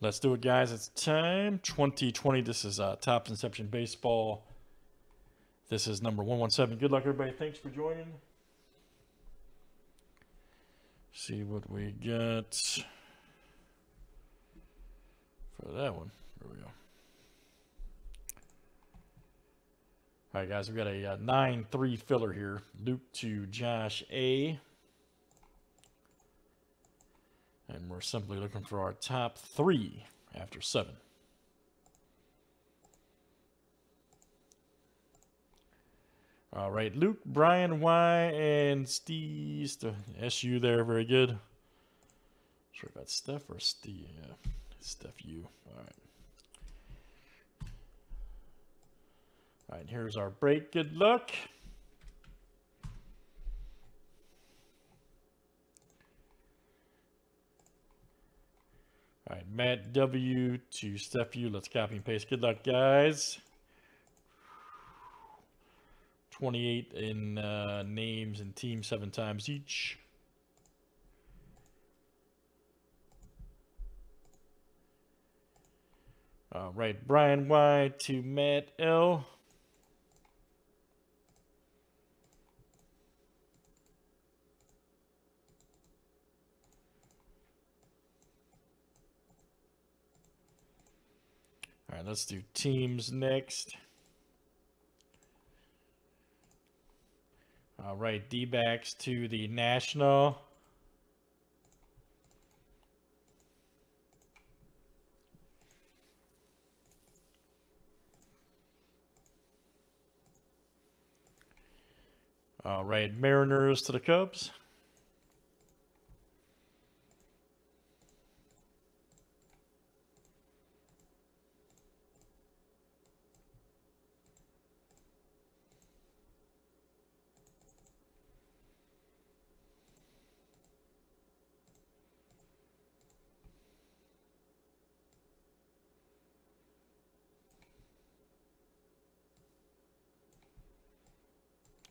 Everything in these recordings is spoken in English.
Let's do it, guys. It's time. 2020. This is Topps Inception Baseball. This is number 117. Good luck, everybody. Thanks for joining. See what we get for that one. There we go. All right, guys. We've got a 9-3 filler here. Luke to Josh A. And we're simply looking for our top three after 7. All right, Luke, Brian Y, and Steve, SU there, very good. Not sure if that's Steph or Steve, yeah, Steph U, all right. All right, here's our break, good luck. All right, Matt W to Steph U. Let's copy and paste. Good luck, guys. 28 in names and teams 7 times each. All right, Brian Y to Matt L. All right, let's do teams next. All right, D-backs to the National. All right, Mariners to the Cubs.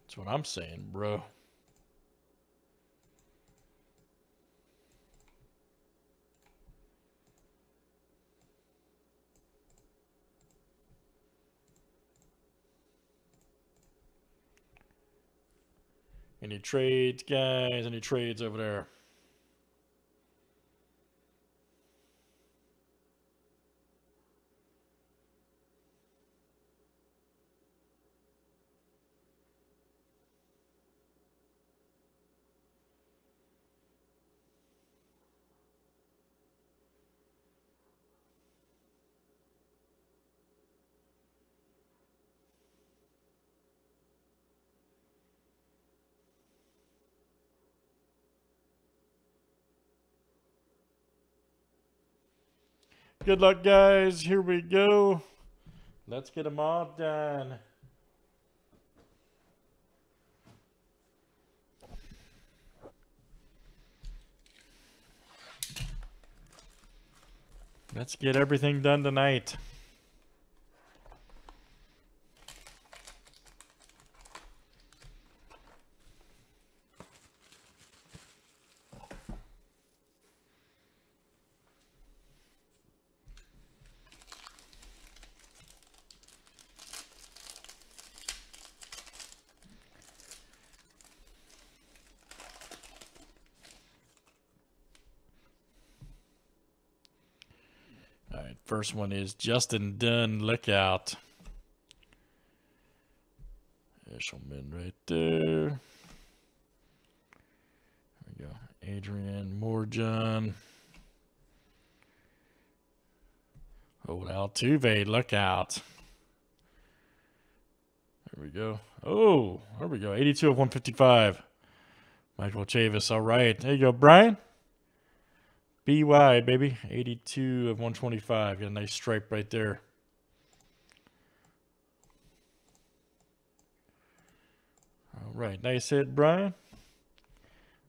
That's what I'm saying, bro. Any trades, guys? Any trades over there? Good luck, guys. Here we go. Let's get them all done. Let's get everything done tonight. First one is Justin Dunn. Look out. Eshelman right there. There we go. Adrian Morjon. Old Altuve. Look out. There we go. Oh, there we go. 82 of 155. Michael Chavis. All right. There you go, Brian. BY, baby. 82 of 125. Got a nice stripe right there. All right. Nice hit, Brian.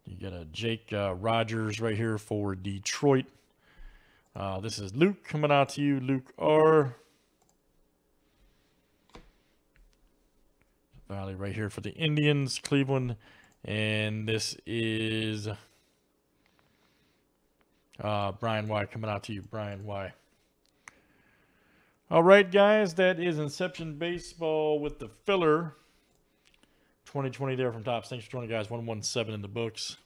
You got a Jake Rogers right here for Detroit. This is Luke coming out to you, Luke R. Valley right here for the Indians, Cleveland. And this is... Brian Y. coming out to you, Brian Y. All right, guys, that is Inception Baseball with the filler. 2020 there from Topps. Thanks for joining, guys. 117 in the books.